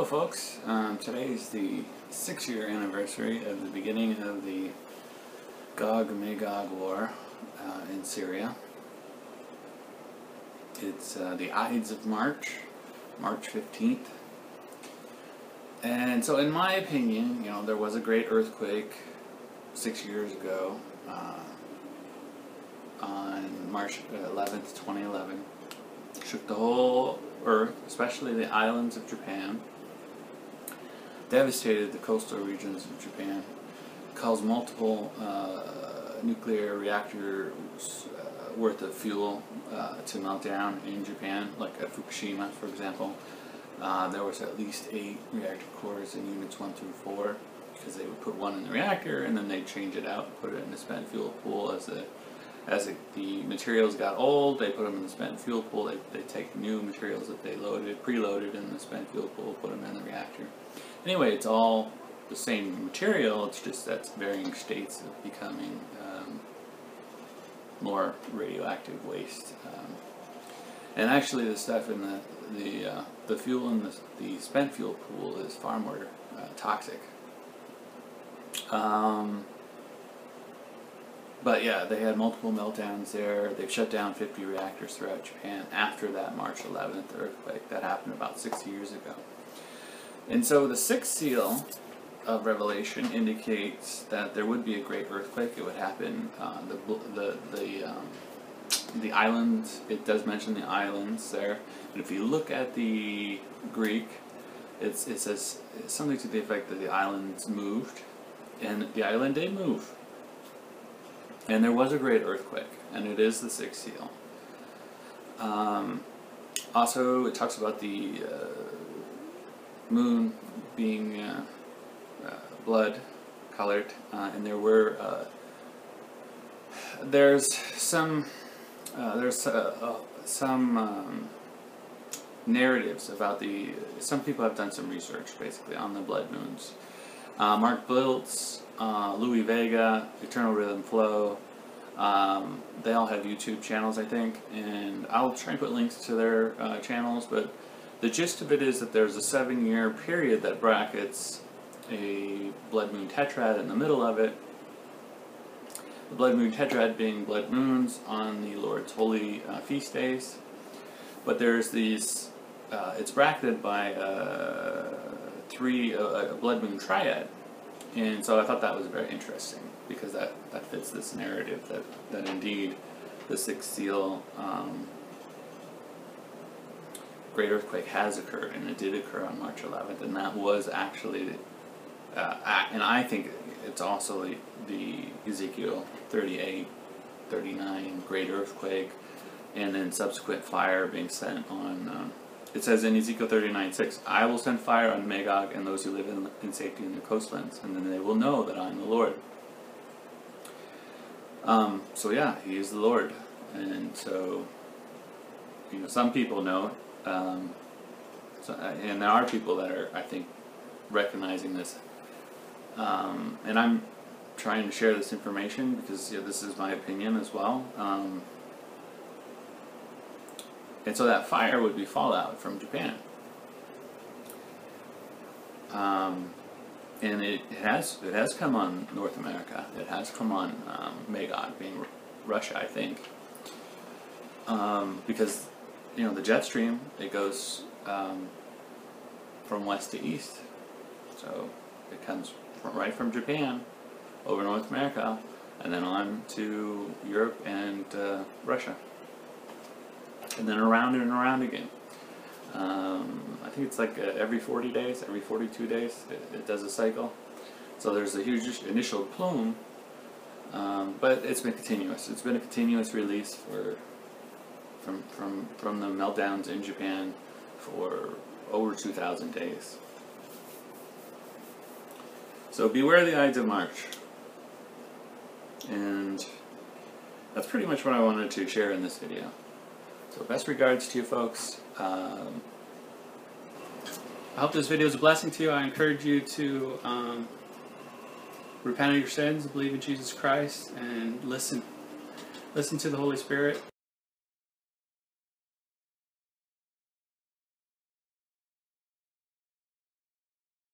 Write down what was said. Hello folks, today is the 6-year anniversary of the beginning of the Gog Magog War in Syria. It's the Ides of March, March 15th. And so in my opinion, you know, there was a great earthquake 6 years ago on March 11th, 2011. Shook the whole earth, especially the islands of Japan. Devastated the coastal regions of Japan, caused multiple nuclear reactors worth of fuel to melt down in Japan, like at Fukushima, for example. There was at least 8 reactor cores in units 1 through 4, because they would put one in the reactor and then they'd change it out, put it in the spent fuel pool as the materials got old. They put them in the spent fuel pool. They take new materials that they loaded, preloaded in the spent fuel pool, put them in the reactor. Anyway, it's all the same material, it's just that's varying states of becoming more radioactive waste. And actually the stuff in the fuel in the spent fuel pool is far more toxic. But yeah, they had multiple meltdowns there. They've shut down 50 reactors throughout Japan after that March 11th earthquake. That happened about 6 years ago. And so the 6th seal of Revelation indicates that there would be a great earthquake. It would happen. The islands, it does mention the islands there. But if you look at the Greek, it says something to the effect that the islands moved. And the island did move. And there was a great earthquake, and it is the 6th seal. Also, it talks about the moon being blood-colored, and there's some narratives about the. Some people have done some research basically on the blood moons. Mark Biltz, Louis Vega, Eternal Rhythm Flow, they all have YouTube channels, I think, and I'll try and put links to their channels, but the gist of it is that there's a 7-year period that brackets a blood moon tetrad in the middle of it. The blood moon tetrad being blood moons on the Lord's holy feast days, but there's these, it's bracketed by a blood moon triad, and so I thought that was very interesting because that fits this narrative that indeed the 6th seal great earthquake has occurred, and it did occur on March 11th, and that was actually and I think it's also the Ezekiel 38-39 great earthquake, and then subsequent fire being sent on. It says in Ezekiel 39:6, I will send fire on Magog and those who live in safety in the coastlands, and then they will know that I am the Lord. So yeah, he is the Lord. And so, you know, some people know, and there are people that are, I think, recognizing this. And I'm trying to share this information because, you know, this is my opinion as well. And so that fire would be fallout from Japan. And it has come on North America. It has come on Magog, being Russia, I think. Because, you know, the jet stream, it goes from west to east. So it comes right from Japan over North America and then on to Europe and Russia. And then around and around again. I think it's like every 40 days, every 42 days, it does a cycle. So there's a huge initial plume, but it's been continuous. It's been a continuous release from the meltdowns in Japan for over 2,000 days. So beware the Ides of March. And that's pretty much what I wanted to share in this video. So best regards to you folks. I hope this video is a blessing to you. I encourage you to repent of your sins, believe in Jesus Christ, and listen. Listen to the Holy Spirit.